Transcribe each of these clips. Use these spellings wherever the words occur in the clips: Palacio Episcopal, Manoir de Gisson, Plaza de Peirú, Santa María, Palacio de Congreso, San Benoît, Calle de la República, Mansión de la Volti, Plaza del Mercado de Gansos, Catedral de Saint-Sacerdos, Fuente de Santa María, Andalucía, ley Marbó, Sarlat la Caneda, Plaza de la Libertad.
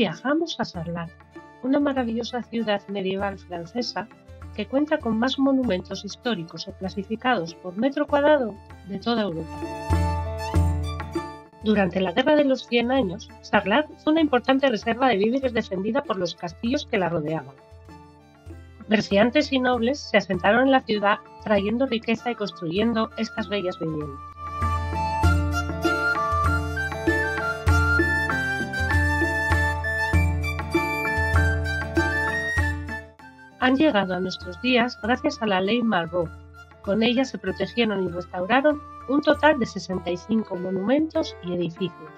viajamos a Sarlat, una maravillosa ciudad medieval francesa que cuenta con más monumentos históricos o clasificados por metro cuadrado de toda Europa. Durante la Guerra de los 100 Años, Sarlat fue una importante reserva de víveres defendida por los castillos que la rodeaban. Comerciantes y nobles se asentaron en la ciudad trayendo riqueza y construyendo estas bellas viviendas. Han llegado a nuestros días gracias a la ley Marbó. Con ella se protegieron y restauraron un total de 65 monumentos y edificios.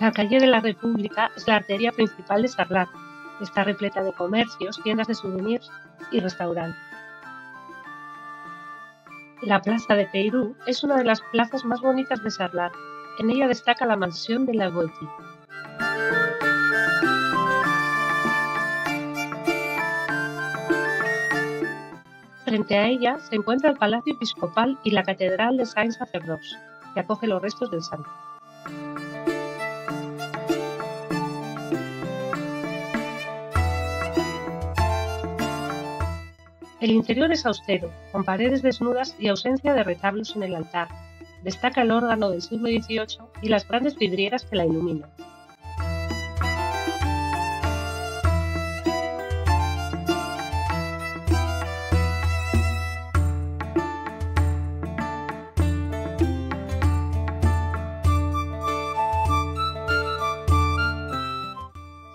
La calle de la República es la arteria principal de Sarlat. Está repleta de comercios, tiendas de souvenirs y restaurantes. La Plaza de Peirú es una de las plazas más bonitas de Sarlat. En ella destaca la Mansión de la Volti. Frente a ella se encuentra el Palacio Episcopal y la Catedral de Saint-Sacerdos, que acoge los restos del santo. El interior es austero, con paredes desnudas y ausencia de retablos en el altar. Destaca el órgano del siglo XVIII y las grandes vidrieras que la iluminan.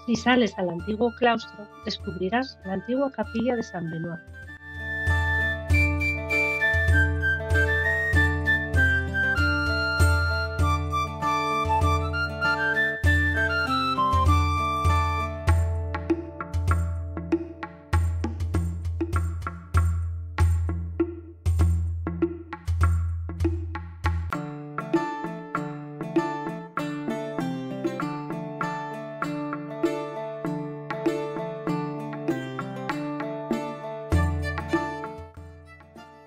Si sales al antiguo claustro, descubrirás la antigua capilla de San Benoît.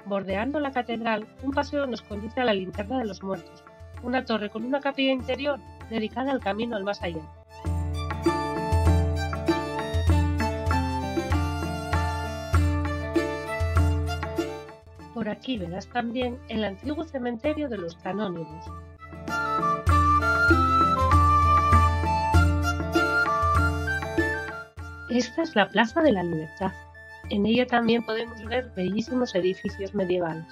Bordeando la catedral, un paseo nos conduce a la Linterna de los Muertos, una torre con una capilla interior dedicada al camino al más allá. Por aquí verás también el antiguo cementerio de los canónigos. Esta es la Plaza de la Libertad. En ella también podemos ver bellísimos edificios medievales.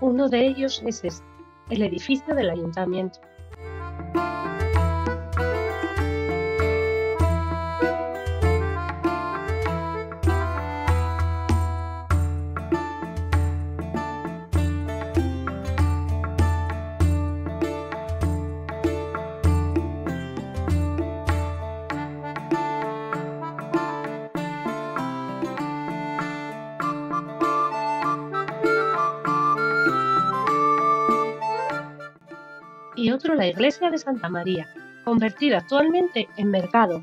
Uno de ellos es este, el edificio del ayuntamiento. Y otro la iglesia de Santa María, convertida actualmente en mercado.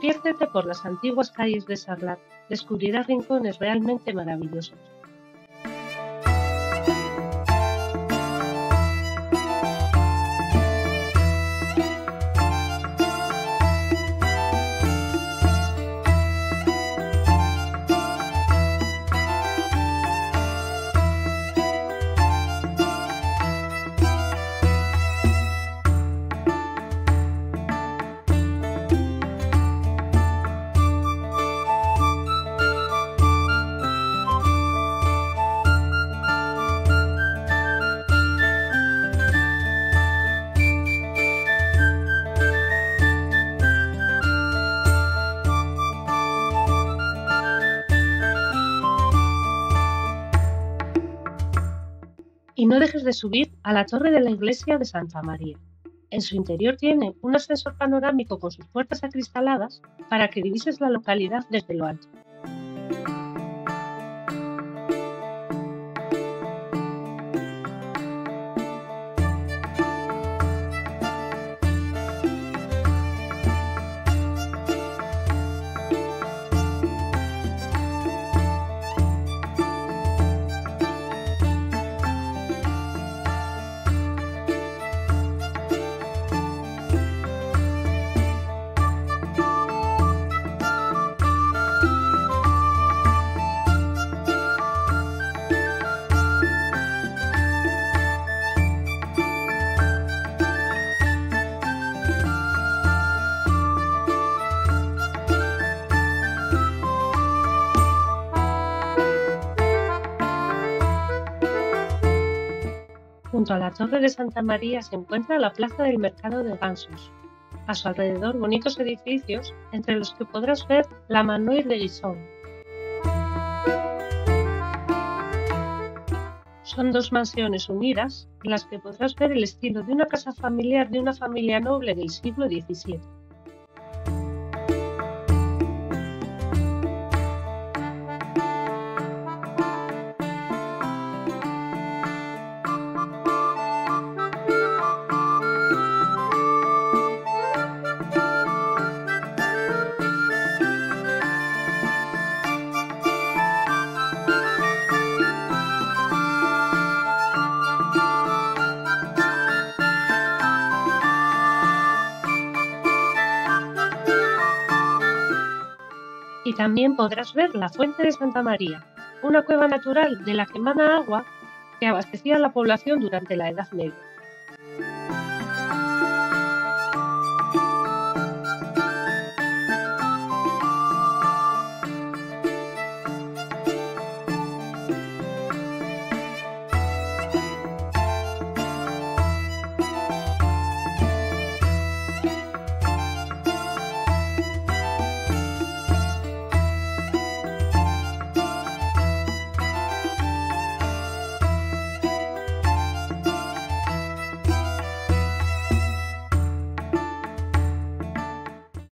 Piérdete por las antiguas calles de Sarlat, descubrirás rincones realmente maravillosos. no dejes de subir a la torre de la iglesia de Santa María. En su interior tiene un ascensor panorámico con sus puertas acristaladas para que divises la localidad desde lo alto. Junto a la Torre de Santa María se encuentra la Plaza del Mercado de Gansos. A su alrededor, bonitos edificios, entre los que podrás ver la Manoir de Gisson. Son dos mansiones unidas, en las que podrás ver el estilo de una casa familiar de una familia noble del siglo XVII. Y también podrás ver la Fuente de Santa María, una cueva natural de la que emana agua que abastecía a la población durante la Edad Media.